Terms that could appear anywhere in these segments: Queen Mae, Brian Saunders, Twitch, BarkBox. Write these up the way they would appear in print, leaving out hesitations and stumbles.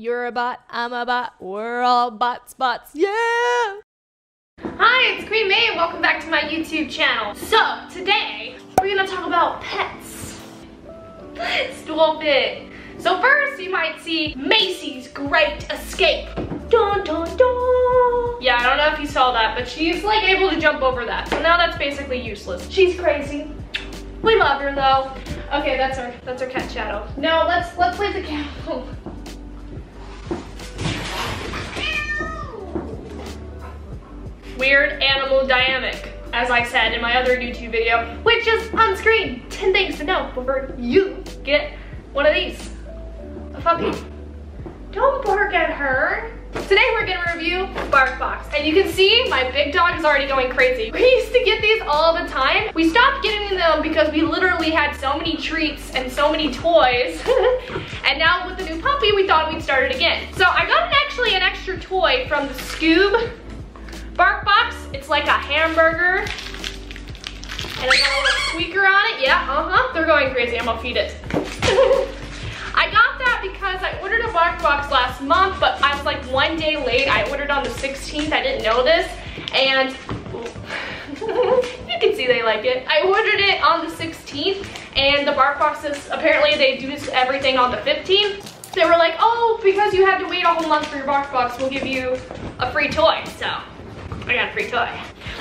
You're a bot, I'm a bot, we're all bots, yeah! Hi, it's Queen Mae and welcome back to my YouTube channel. So, today, we're gonna talk about pets. Let's do it. So first, you might see Macy's Great Escape. Dun, dun, dun. Yeah, I don't know if you saw that, but she's like able to jump over that. So now that's basically useless. She's crazy. We love her though. Okay, that's our cat Shadow. Now let's play the cat. Weird animal dynamic, as I said in my other YouTube video, which is on screen. 10 things to know before you get one of these. A puppy. Don't bark at her. Today we're gonna review BarkBox, and you can see my big dog is already going crazy. We used to get these all the time. We stopped getting them because we literally had so many treats and so many toys. And now with the new puppy, we thought we'd start it again. So I got an extra toy from the Scoob BarkBox. It's like a hamburger, and I got a little squeaker on it. Yeah, they're going crazy. I'm gonna feed it. I got that because I ordered a BarkBox last month, but I was like one day late. I ordered on the 16th, I didn't know this, and you can see they like it. I ordered it on the 16th, and the BarkBoxes, apparently they do everything on the 15th. They were like, oh, because you had to wait a whole month for your BarkBox, we'll give you a free toy. So, I got a free toy.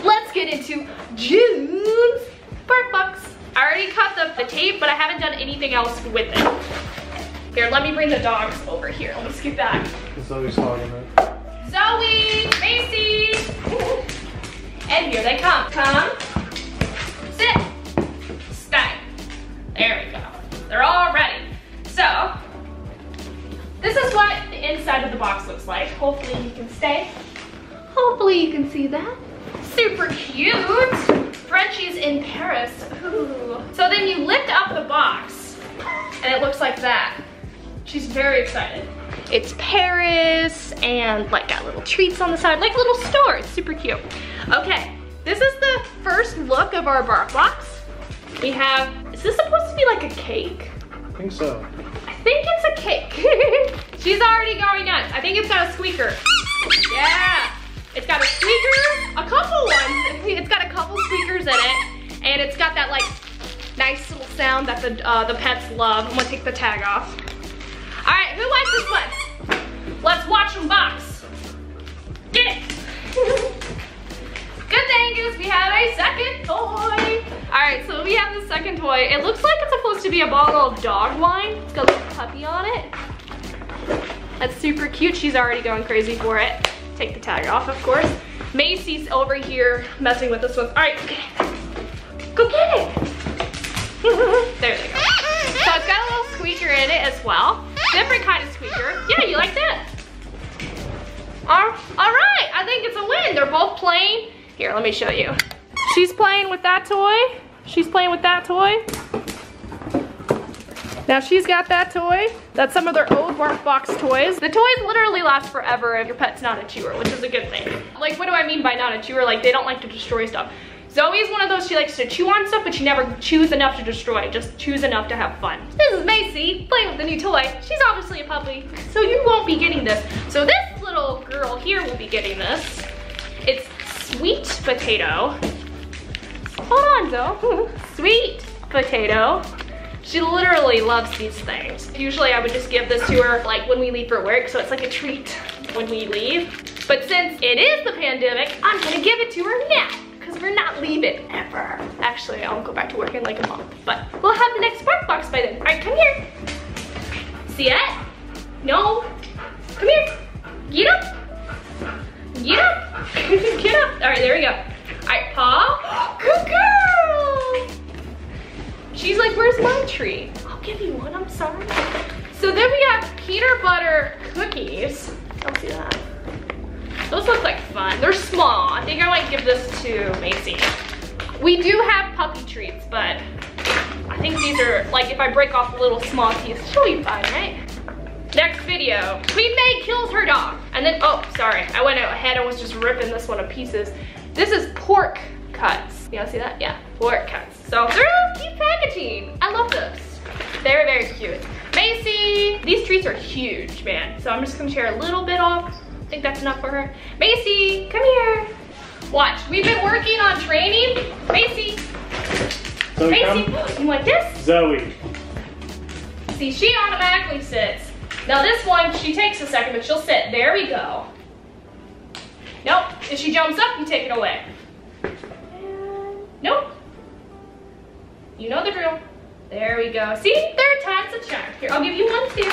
Let's get into June's BarkBox. I already cut the tape, but I haven't done anything else with it. Here, let me bring the dogs over here. Let's get back. Zoe's hogging it. Zoe, Macy. And here they come. Come, sit, stay. There we go. They're all ready. So, this is what the inside of the box looks like. Hopefully you can stay. Hopefully you can see that. Super cute. Frenchies in Paris. Ooh. So then you lift up the box and it looks like that. She's very excited. It's Paris and like got little treats on the side, like little stores. Super cute. Okay, this is the first look of our BarkBox. We have, is this supposed to be like a cake? I think so. I think it's a cake. She's already going nuts. I think it's got a squeaker. Yeah, it's got a squeaker, a couple ones. It's got a couple squeakers in it, and it's got that like nice little sound that the pets love. I'm gonna take the tag off. All right, who likes this one? Let's watch them box. Get it. Good thing is we have a second toy. All right, so we have the second toy. It looks like it's supposed to be a bottle of dog wine. It's got a little puppy on it. That's super cute. She's already going crazy for it. Take the tag off, of course. Macy's over here messing with this one. All right, go get it. There they go. So it's got a little squeaker in it as well. Different kind of squeaker. Yeah, you like that? All right, I think it's a win. They're both playing. Here, let me show you. She's playing with that toy. She's playing with that toy. Now she's got that toy. That's some of their old BarkBox toys. The toys literally last forever if your pet's not a chewer, which is a good thing. Like, what do I mean by not a chewer? Like, they don't like to destroy stuff. Zoe's one of those, she likes to chew on stuff, but she never chews enough to destroy, just chews enough to have fun. This is Macy, playing with the new toy. She's obviously a puppy, so you won't be getting this. So this little girl here will be getting this. It's sweet potato. Hold on, Zoe. Sweet potato. She literally loves these things. Usually I would just give this to her like when we leave for work, so it's like a treat when we leave. But since it is the pandemic, I'm gonna give it to her now. We're not leaving ever. Actually, I'll go back to work in like a month, but we'll have the next BarkBox by then. All right, come here. See it? No. Come here. Get up. Get up. Get up. All right, there we go. All right, paw. Good girl. She's like, where's my treat? I'll give you one, I'm sorry. So then we have peanut butter cookies. Don't see that. Those look like fun. They're small. I think I might give this to Macy. We do have puppy treats, but I think these are, like, if I break off a little small piece, she'll be fine, right? Next video, Queen Mae kills her dog. And then, oh, sorry. I went ahead and was just ripping this one to pieces. This is pork cuts. Y'all see that? Yeah, pork cuts. So they're cute packaging. I love this. They're very cute. Macy! These treats are huge, man. So I'm just gonna share a little bit off. I think that's enough for her. Macy, come here. Watch, we've been working on training. Macy. So Macy, you want this? Zoe. See, she automatically sits. Now this one, she takes a second, but she'll sit. There we go. Nope, if she jumps up, you take it away. Nope. You know the drill. There we go. See, third time's a charm. Here, I'll give you one too.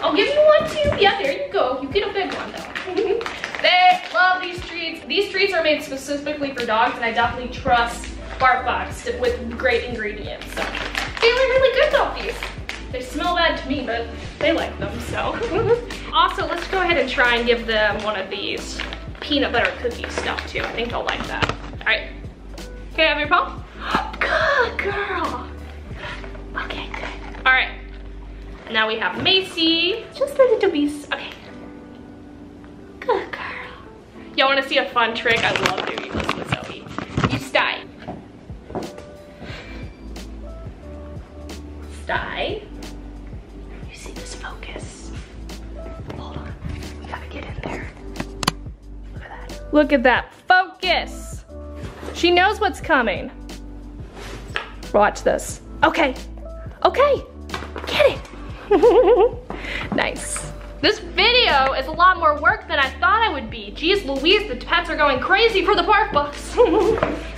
I'll give you one too. Yeah, there you go. You get a big one though. They love these treats. These treats are made specifically for dogs, and I definitely trust BarkBox with great ingredients. So feeling really good about these. They smell bad to me, but they like them, so. Also, let's go ahead and try and give them one of these peanut butter cookie stuff too. I think they'll like that. All right. Can I have your paw? Good girl. Okay, good. All right. Now we have Macy. Just the little beast. Okay. Good girl. Y'all want to see a fun trick? I love doing this with Zoe. You sty. Sty. You see this focus? Hold on. We gotta get in there. Look at that. Look at that focus. She knows what's coming. Watch this. Okay. Okay. Get it. Nice. This video is a lot more work than I thought I would be. Jeez Louise, the pets are going crazy for the BarkBox.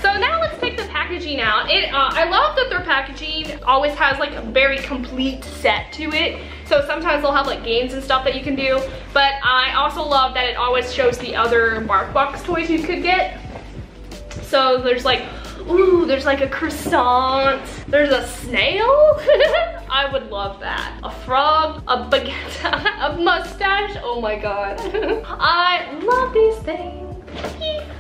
So now let's take the packaging out. I love that their packaging always has like a very complete set to it. So sometimes they'll have like games and stuff that you can do. But I also love that it always shows the other BarkBox toys you could get. So there's like, ooh, there's like a croissant. There's a snail. I would love that. A frog, a baguette, a mustache. Oh my God. I love these things.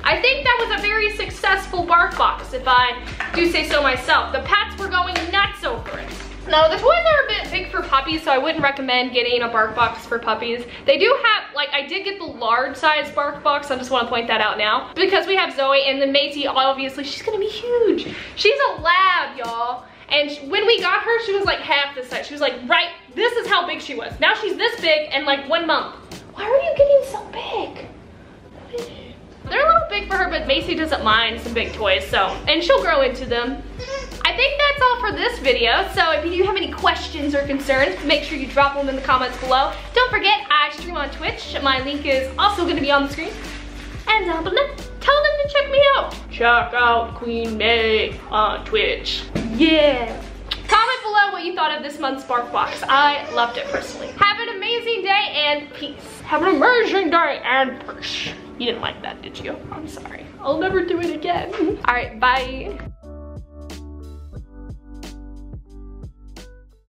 I think that was a very successful BarkBox, if I do say so myself. The pets were going nuts over it. Now, the toys are a bit big for puppies, so I wouldn't recommend getting a BarkBox for puppies. They do have, like, I did get the large size BarkBox. I just want to point that out now. Because we have Zoe and then Macy, obviously, she's going to be huge. She's a lab, y'all. And when we got her, she was like half this size. She was like, right, this is how big she was. Now she's this big and like 1 month. Why are you getting so big? They're a little big for her, but Macy doesn't mind some big toys, so. And she'll grow into them. I think that's all for this video. So if you have any questions or concerns, make sure you drop them in the comments below. Don't forget, I stream on Twitch. My link is also gonna be on the screen. And down below, tell them to check me out. Check out Queen Mae on Twitch. Yeah. Comment below what you thought of this month's BarkBox. I loved it personally. Have an amazing day and peace. Have an amazing day and peace. You didn't like that, did you? I'm sorry. I'll never do it again. All right, bye.